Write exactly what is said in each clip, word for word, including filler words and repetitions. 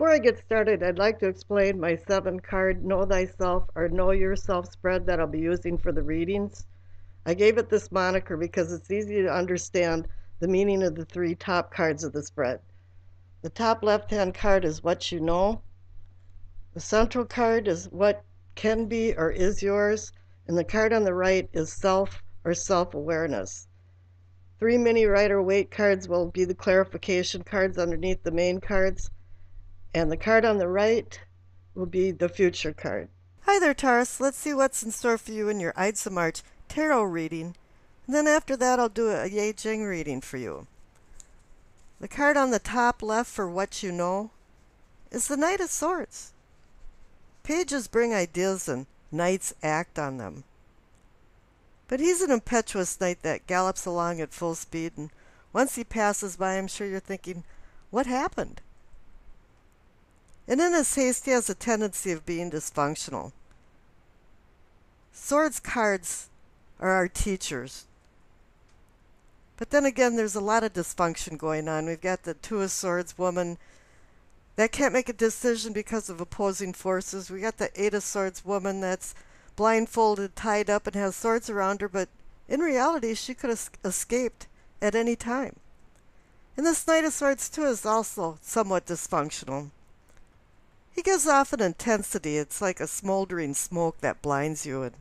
Before I get started, I'd like to explain my seven card Know Thyself or Know Yourself spread that I'll be using for the readings. I gave it this moniker because it's easy to understand the meaning of the three top cards of the spread. The top left-hand card is what you know. The central card is what can be or is yours. And the card on the right is self or self-awareness. Three mini Rider-Waite cards will be the clarification cards underneath the main cards. And the card on the right will be the future card. Hi there, Taurus. Let's see what's in store for you in your Ides of March tarot reading. And then after that, I'll do a Yay Jing reading for you. The card on the top left for what you know is the Knight of Swords. Pages bring ideas and knights act on them. But he's an impetuous knight that gallops along at full speed, and once he passes by, I'm sure you're thinking, what happened? And in his haste, he has a tendency of being dysfunctional. Swords cards are our teachers. But then again, there's a lot of dysfunction going on. We've got the Two of Swords woman that can't make a decision because of opposing forces. We got the Eight of Swords woman that's blindfolded, tied up, and has swords around her, but in reality, she could have escaped at any time. And this Knight of Swords, too, is also somewhat dysfunctional. He gives off an intensity. It's like a smoldering smoke that blinds you. And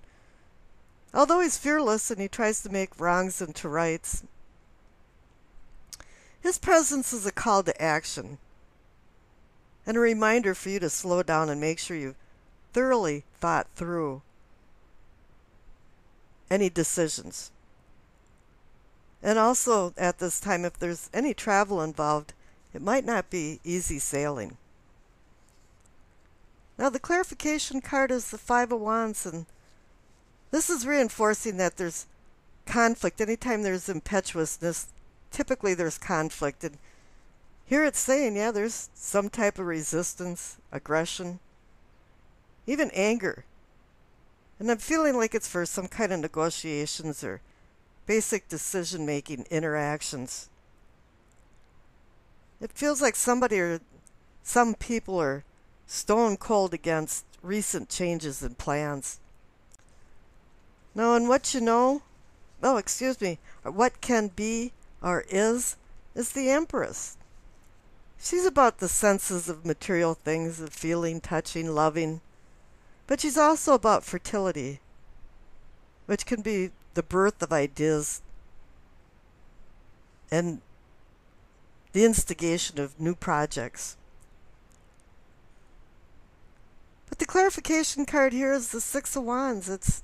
although he's fearless and he tries to make wrongs into rights, his presence is a call to action and a reminder for you to slow down and make sure you've thoroughly thought through any decisions. And also at this time, if there's any travel involved, it might not be easy sailing. Now the clarification card is the Five of Wands, and this is reinforcing that there's conflict. Anytime there's impetuousness, typically there's conflict. And here it's saying, yeah, there's some type of resistance, aggression, even anger. And I'm feeling like it's for some kind of negotiations or basic decision-making interactions. It feels like somebody or some people are stone cold against recent changes in plans. Now, in what you know, oh, excuse me, what can be or is, is the Empress. She's about the senses of material things, of feeling, touching, loving. But she's also about fertility, which can be the birth of ideas and the instigation of new projects. But the clarification card here is the Six of Wands. It's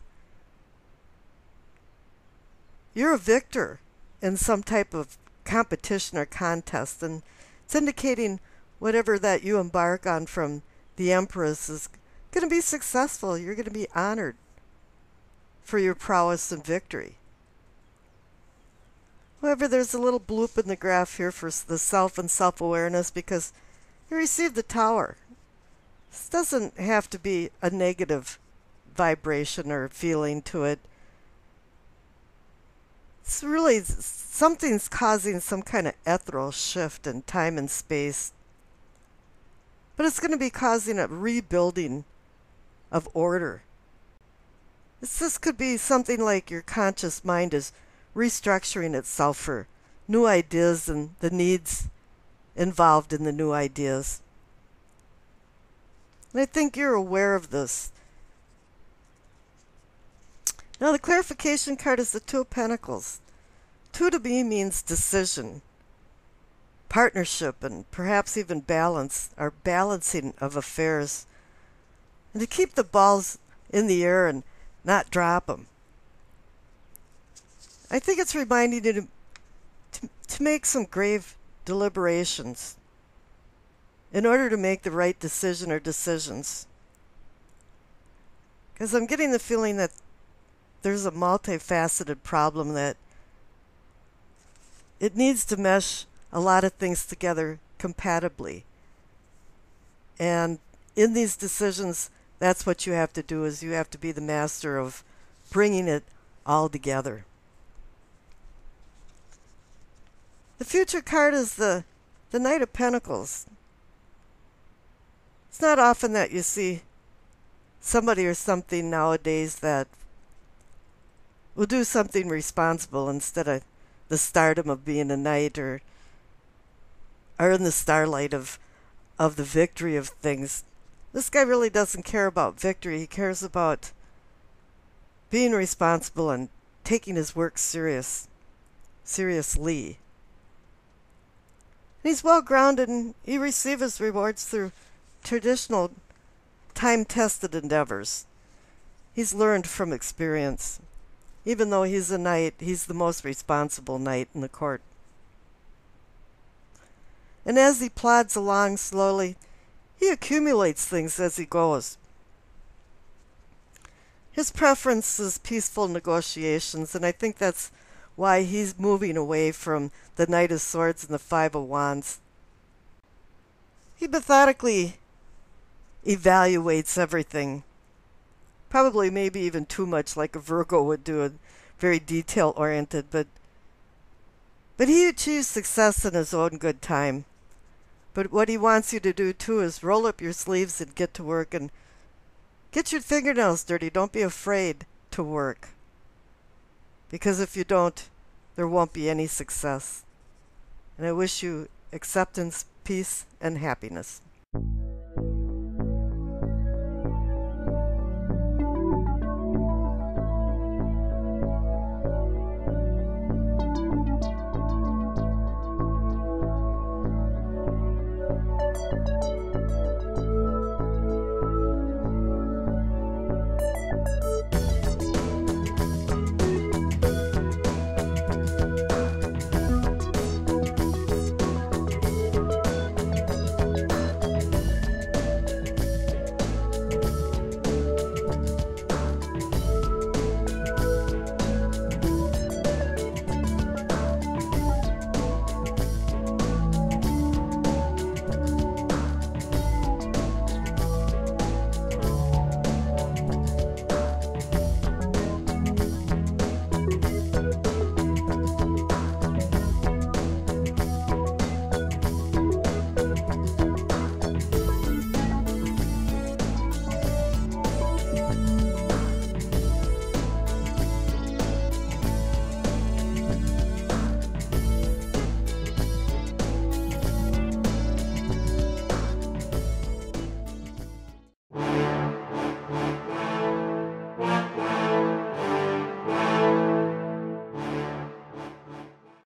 you're a victor in some type of competition or contest, and it's indicating whatever that you embark on from the Empress is going to be successful. You're going to be honored for your prowess and victory. However, there's a little bloop in the graph here for the self and self-awareness because you received the Tower. This doesn't have to be a negative vibration or feeling to it. It's really something's causing some kind of ethereal shift in time and space, but it's going to be causing a rebuilding of order. This, this could be something like your conscious mind is restructuring itself for new ideas and the needs involved in the new ideas. And I think you're aware of this. Now the clarification card is the Two of Pentacles. Two to me means decision, partnership, and perhaps even balance, or balancing of affairs. And to keep the balls in the air and not drop them. I think it's reminding you to, to, to make some grave deliberations in order to make the right decision or decisions. Because I'm getting the feeling that there's a multifaceted problem that it needs to mesh a lot of things together compatibly. And in these decisions, that's what you have to do, is you have to be the master of bringing it all together. The future card is the, the Knight of Pentacles. It's not often that you see somebody or something nowadays that will do something responsible instead of the stardom of being a knight, or are in the starlight of of the victory of things. This guy really doesn't care about victory. He cares about being responsible and taking his work serious, seriously. He's well-grounded, and he receives his rewards through traditional, time-tested endeavors. He's learned from experience. Even though he's a knight, he's the most responsible knight in the court. And as he plods along slowly, he accumulates things as he goes. His preference is peaceful negotiations, and I think that's why he's moving away from the Knight of Swords and the Five of Wands. He methodically evaluates everything, probably maybe even too much like a Virgo would do, very detail-oriented, but, but he achieves success in his own good time. But what he wants you to do, too, is roll up your sleeves and get to work, and get your fingernails dirty. Don't be afraid to work, because if you don't, there won't be any success. And I wish you acceptance, peace, and happiness.